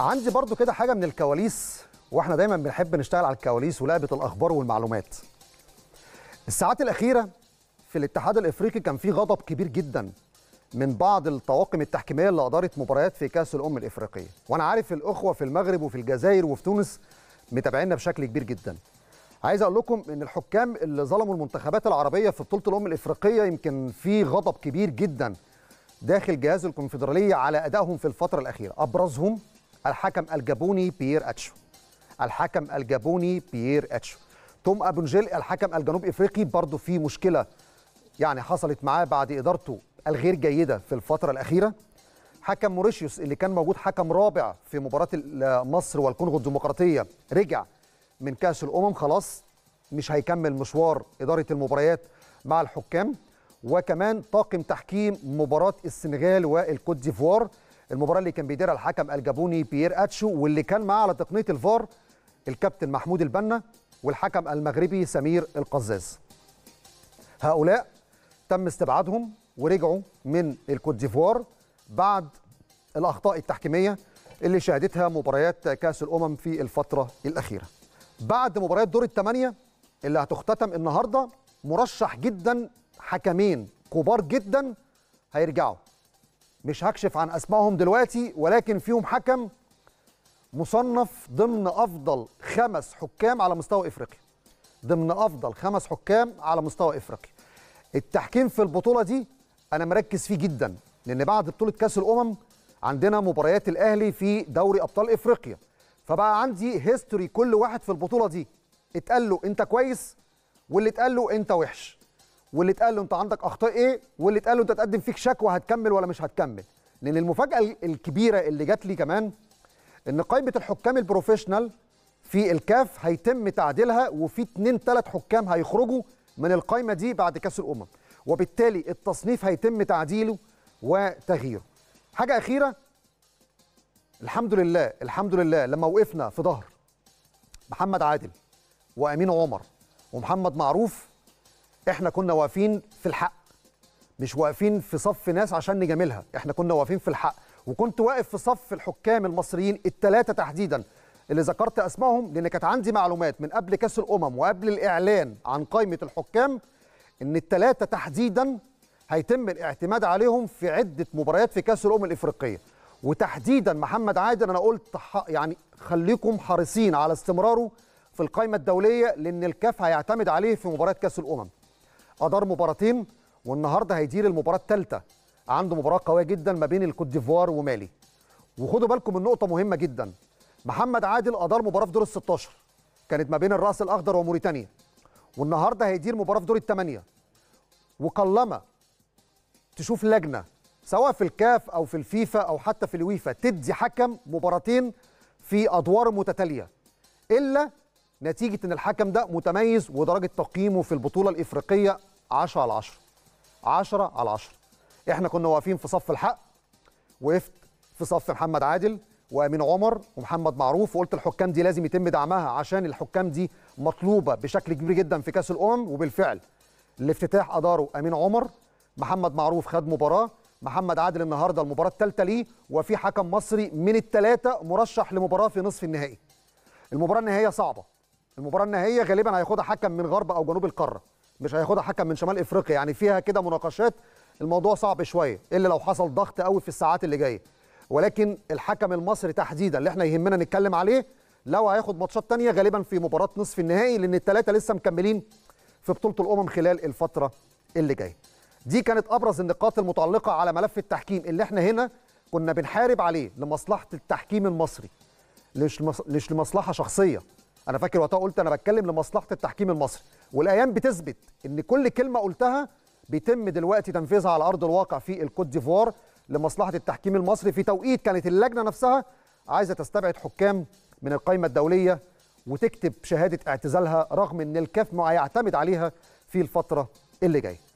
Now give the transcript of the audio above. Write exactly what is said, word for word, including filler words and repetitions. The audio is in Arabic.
عندي برضو كده حاجه من الكواليس، واحنا دايما بنحب نشتغل على الكواليس ولعبه الاخبار والمعلومات. الساعات الاخيره في الاتحاد الافريقي كان في غضب كبير جدا من بعض الطواقم التحكيميه اللي ادارت مباريات في كاس الامم الافريقيه، وانا عارف الاخوه في المغرب وفي الجزائر وفي تونس متابعينا بشكل كبير جدا. عايز اقول لكم ان الحكام اللي ظلموا المنتخبات العربيه في بطوله الامم الافريقيه يمكن في غضب كبير جدا داخل جهاز الكونفدراليه على ادائهم في الفتره الاخيره، ابرزهم الحكم الجابوني بيير اتشو. الحكم الجابوني بيير اتشو. توم ابونجيل الحكم الجنوب افريقي برضه في مشكله يعني حصلت معاه بعد ادارته الغير جيده في الفتره الاخيره. حكم موريشيوس اللي كان موجود حكم رابع في مباراه مصر والكونغو الديمقراطيه رجع من كاس الامم، خلاص مش هيكمل مشوار اداره المباريات مع الحكام. وكمان طاقم تحكيم مباراه السنغال والكوت ديفوار، المباراه اللي كان بيديرها الحكم الجابوني بيير اتشو واللي كان معاه على تقنيه الفار الكابتن محمود البنا والحكم المغربي سمير القزاز. هؤلاء تم استبعادهم ورجعوا من الكوت ديفوار بعد الاخطاء التحكيميه اللي شهدتها مباريات كاس الامم في الفتره الاخيره. بعد مباريات دور الثمانيه اللي هتختتم النهارده مرشح جدا حكمين كبار جدا هيرجعوا، مش هكشف عن اسمائهم دلوقتي، ولكن فيهم حكم مصنف ضمن افضل خمس حكام على مستوى افريقيا، ضمن افضل خمس حكام على مستوى افريقيا. التحكيم في البطوله دي انا مركز فيه جدا، لان بعد بطوله كاس الامم عندنا مباريات الاهلي في دوري ابطال افريقيا، فبقى عندي هيستوري كل واحد في البطوله دي اتقال له انت كويس، واللي اتقال له انت وحش، واللي اتقال له انت عندك اخطاء ايه، واللي اتقال له انت تقدم فيك شكوى هتكمل ولا مش هتكمل. لان المفاجاه الكبيره اللي جات لي كمان ان قائمه الحكام البروفيشنال في الكاف هيتم تعديلها، وفي اتنين تلات حكام هيخرجوا من القائمه دي بعد كاس الامم، وبالتالي التصنيف هيتم تعديله وتغييره. حاجه اخيره، الحمد لله الحمد لله لما وقفنا في ظهر محمد عادل وامين عمر ومحمد معروف، احنا كنا واقفين في الحق، مش واقفين في صف ناس عشان نجاملها، احنا كنا واقفين في الحق. وكنت واقف في صف الحكام المصريين الثلاثه تحديدا اللي ذكرت اسمائهم، لان كانت عندي معلومات من قبل كاس الامم وقبل الاعلان عن قائمه الحكام ان الثلاثه تحديدا هيتم الاعتماد عليهم في عده مباريات في كاس الامم الافريقيه، وتحديدا محمد عادل. انا قلت يعني خليكم حريصين على استمراره في القائمه الدوليه، لان الكاف هيعتمد عليه في مباراه كاس الامم. ادار مباراتين والنهارده هيدير المباراه الثالثه، عنده مباراه قويه جدا ما بين الكوت ديفوار ومالي. وخدوا بالكم من نقطه مهمه جدا، محمد عادل ادار مباراه في دور ال ستاشر كانت ما بين الراس الاخضر وموريتانيا، والنهارده هيدير مباراه في دور الثمانيه. وقلما تشوف لجنه سواء في الكاف او في الفيفا او حتى في الويفا تدي حكم مباراتين في ادوار متتاليه الا نتيجه ان الحكم ده متميز ودرجه تقييمه في البطوله الافريقيه عشرة على عشرة، عشرة على عشرة. احنا كنا واقفين في صف الحق، وقفت في صف محمد عادل وامين عمر ومحمد معروف، وقلت الحكام دي لازم يتم دعمها عشان الحكام دي مطلوبه بشكل كبير جدا في كاس الامم. وبالفعل الافتتاح اداره امين عمر، محمد معروف خد مباراه، محمد عادل النهارده المباراه الثالثه ليه، وفي حكم مصري من الثلاثه مرشح لمباراه في نصف النهائي. المباراه النهائيه صعبه، المباراه النهائيه غالبا هياخدها حكم من غرب او جنوب القاره، مش هياخدها حكم من شمال افريقيا، يعني فيها كده مناقشات، الموضوع صعب شويه الا لو حصل ضغط قوي في الساعات اللي جايه. ولكن الحكم المصري تحديدا اللي احنا يهمنا نتكلم عليه لو هياخد ماتشات ثانيه غالبا في مباراه نصف النهائي، لان الثلاثه لسه مكملين في بطوله الامم خلال الفتره اللي جايه. دي كانت ابرز النقاط المتعلقه على ملف التحكيم اللي احنا هنا كنا بنحارب عليه لمصلحه التحكيم المصري، مش لمصلحه شخصيه. انا فاكر وقتها قلت انا بتكلم لمصلحه التحكيم المصري، والايام بتثبت ان كل كلمه قلتها بيتم دلوقتي تنفيذها على ارض الواقع في الكوت ديفوار لمصلحه التحكيم المصري. في توقيت كانت اللجنه نفسها عايزه تستبعد حكام من القائمه الدوليه وتكتب شهاده اعتزالها، رغم ان الكاف هيعتمد عليها في الفتره اللي جايه.